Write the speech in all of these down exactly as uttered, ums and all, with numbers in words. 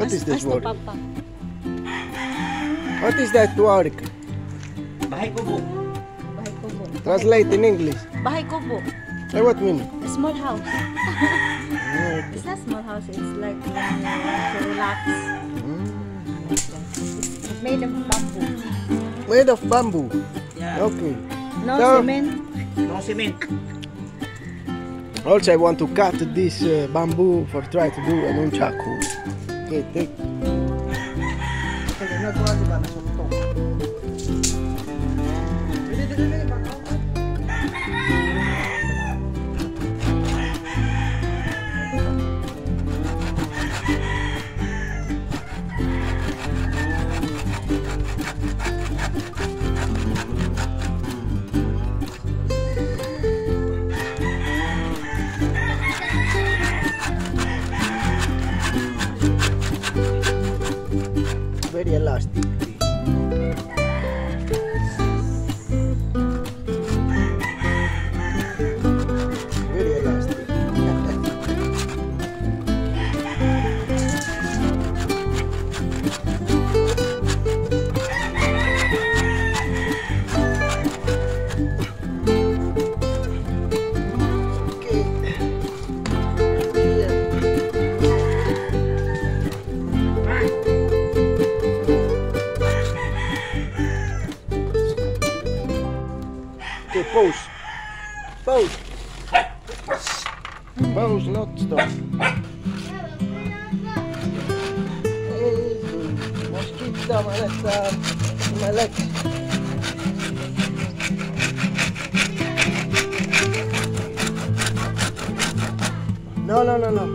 What is that word? What is that word? Bahay Kubo. Bahay Kubo. Translate in English. Bahay Kubo. Hey, what mean? A small house. It's not small house. It's like um, to relax. Mm. It's made of bamboo. Made of bamboo. Yeah. Okay. No so, cement. No cement. Also, I want to cut this uh, bamboo for try to do a nunchaku. Okay, take. Very elastic. Very elastic. Okay, pause. Pause. Pause, not stop. Hey, mosquito, my legs, uh, my legs. No, no, no, no.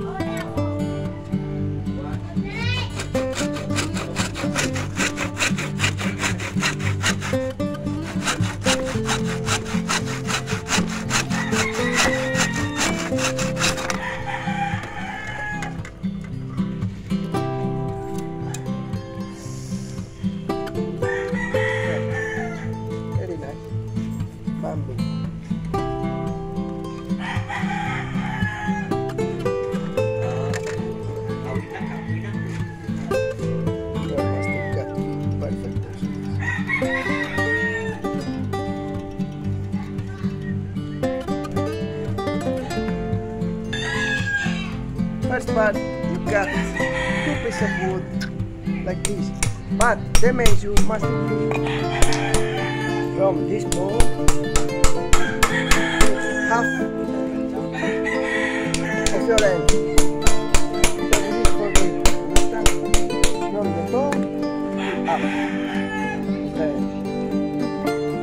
First part, you cut two pieces of wood like this, but the means you must be from this ball half of your end. So this is for the start from the top up. Okay.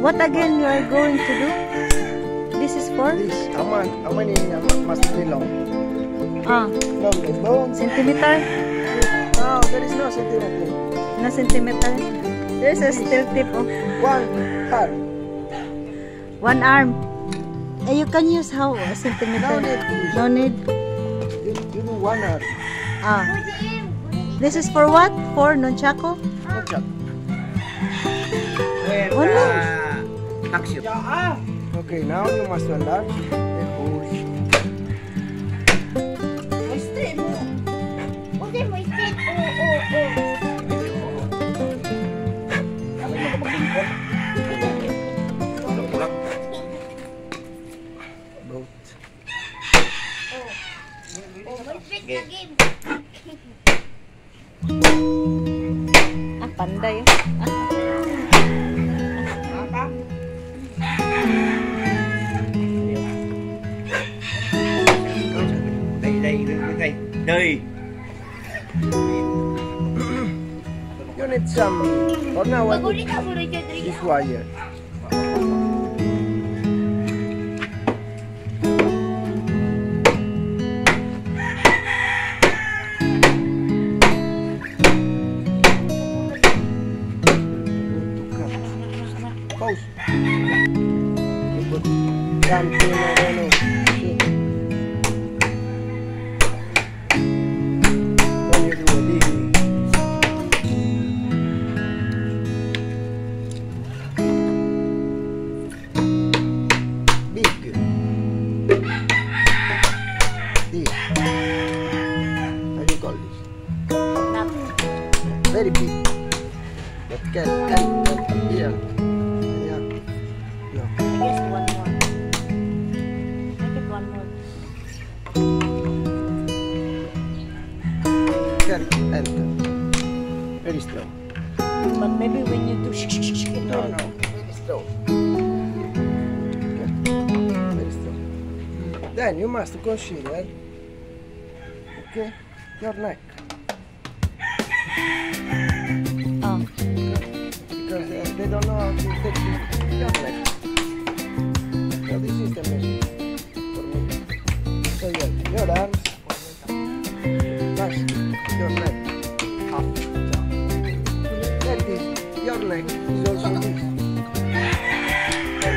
What again you are going to do? This is for? This amount, how many amount must be long? Ah, centimeter? No, there is no centimeter. No centimeter. There is a steel tip of one arm. One arm. Eh, you can use how a centimeter? No need. No need. You, you do one arm. Ah. This is for what? For nunchaku? Nunchaku. Only. Uh, action. Okay, now you must enlarge the hole. Ah, pandai ya. Apa? Đây đây đây đây. You need some for now. This wire. Big. This. How do you call this? very big. But can can can here. Yeah. Yeah. Just one more. Make it one more. Can enter. Very slow. But maybe when you do shh shh shh. No no. Very slow. Okay. Very slow. Then you must consider. Okay. Your neck. Oh. Because uh, they don't know how to take your neck. So this is the message for me. So your, your arms, plus your neck. Up, down. That is, your neck is also this. Then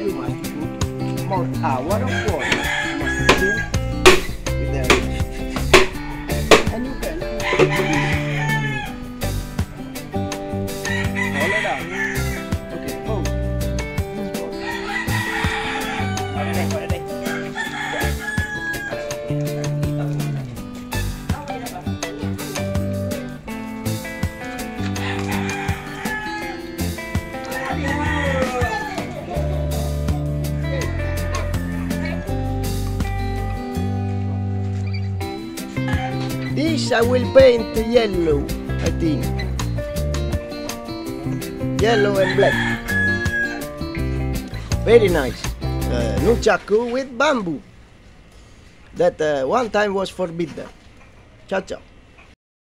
you must put more hour of water. You must do with the rich. And you can roll it out. Okay, boom. This I will paint yellow, I think. Yellow and black. Very nice. Uh, Nuchaku with bamboo. That uh, one time was forbidden. Ciao, ciao.